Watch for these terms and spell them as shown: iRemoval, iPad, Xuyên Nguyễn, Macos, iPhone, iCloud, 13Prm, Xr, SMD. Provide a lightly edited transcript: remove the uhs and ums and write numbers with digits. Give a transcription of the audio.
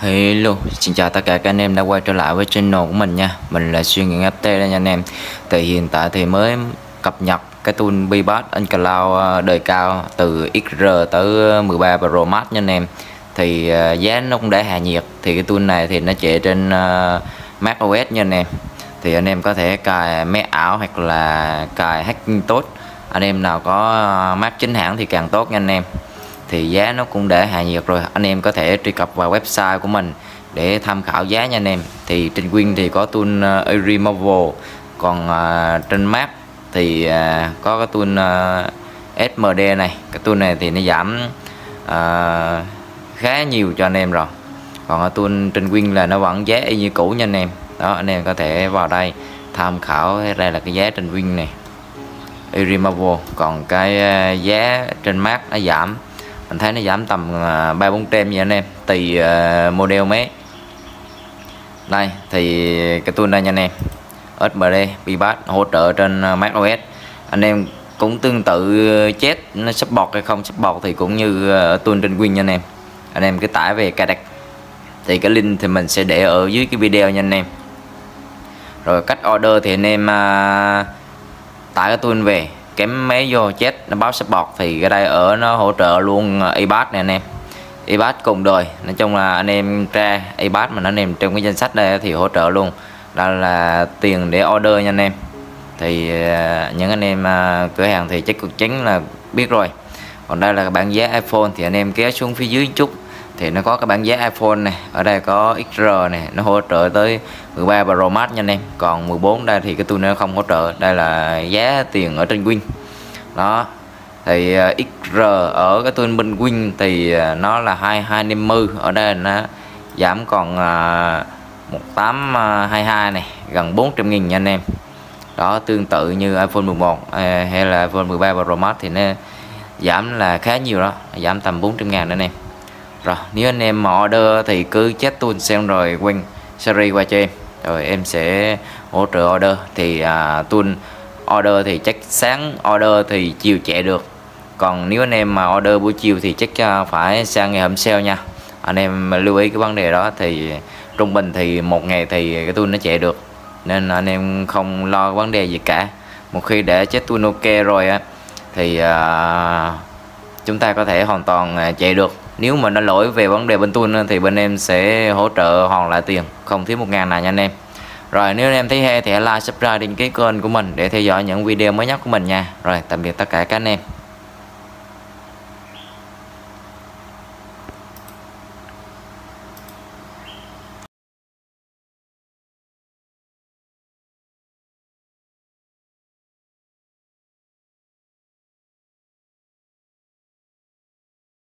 Hello, xin chào tất cả các anh em đã quay trở lại với channel của mình nha. Mình là Xuyên Nguyễn đây nha anh em. Thì hiện tại thì mới cập nhật cái tool iPad iCloud đời cao từ Xr tới 13 Pro Max nha anh em. Thì giá nó cũng đã hạ nhiệt. Thì cái tool này thì nó chạy trên Macos nha anh em. Thì anh em có thể cài máy ảo hoặc là cài hacking tốt. Anh em nào có Mac chính hãng thì càng tốt nha anh em. Thì giá nó cũng đã hạ nhiệt rồi, anh em có thể truy cập vào website của mình để tham khảo giá nha anh em. Thì trên Xuyên thì có tool iRemoval, còn trên Mac thì có cái tool SMD này. Cái tool này thì nó giảm khá nhiều cho anh em rồi. Còn cái tool trên Xuyên là nó vẫn giá y như cũ nha anh em. Đó, anh em có thể vào đây tham khảo ra là cái giá trên Xuyên này iRemoval. Còn cái giá trên Mac nó giảm, mình thấy nó giảm tầm 3-4 trăm vậy anh em, tùy model máy. Đây thì cái tool đây nha anh em, SMD iPad hỗ trợ trên macOS. Anh em cũng tương tự chết nó support hay không support thì cũng như tool trên Xuyên nha anh em. Anh em cứ tải về cài đặt. Thì cái link thì mình sẽ để ở dưới cái video nha anh em. Rồi cách order thì anh em tải cái tool về, kém máy vô chết nó báo support. Thì cái đây ở nó hỗ trợ luôn iPad nè anh em, iPad cùng đời. Nói chung là anh em tra iPad mà anh em trong cái danh sách đây thì hỗ trợ luôn. Đó là tiền để order nha anh em. Thì những anh em cửa hàng thì chắc cực chính là biết rồi. Còn đây là cái bảng giá iPhone thì anh em kéo xuống phía dưới chút thì nó có cái bảng giá iPhone này, ở đây có XR này, nó hỗ trợ tới 13 Pro Max nha anh em. Còn 14 đây thì cái tool nó không hỗ trợ. Đây là giá tiền ở trên Xuyên. Đó. Thì XR ở cái tool bên Xuyên thì nó là 2250, ở đây nó giảm còn 1822 này, gần 400.000 nha anh em. Đó, tương tự như iPhone 11 hay là iPhone 13 Pro Max thì nó giảm là khá nhiều đó, giảm tầm 400.000 nữa nè. Rồi, nếu anh em mà order thì cứ chat tool xem rồi quên series qua cho em. Rồi em sẽ hỗ trợ order. Thì tool order thì chắc sáng order thì chiều chạy được. Còn nếu anh em mà order buổi chiều thì chắc phải sang ngày hôm sau nha. Anh em lưu ý cái vấn đề đó. Thì trung bình thì một ngày thì cái tool nó chạy được, nên anh em không lo vấn đề gì cả. Một khi để chat tool ok rồi á thì chúng ta có thể hoàn toàn chạy được. Nếu mà nó lỗi về vấn đề bên tool thì bên em sẽ hỗ trợ hoàn lại tiền, không thiếu 1.000 nào nha anh em. Rồi nếu anh em thấy hay thì hãy like, subscribe, đăng ký kênh của mình để theo dõi những video mới nhất của mình nha. Rồi tạm biệt tất cả các anh em.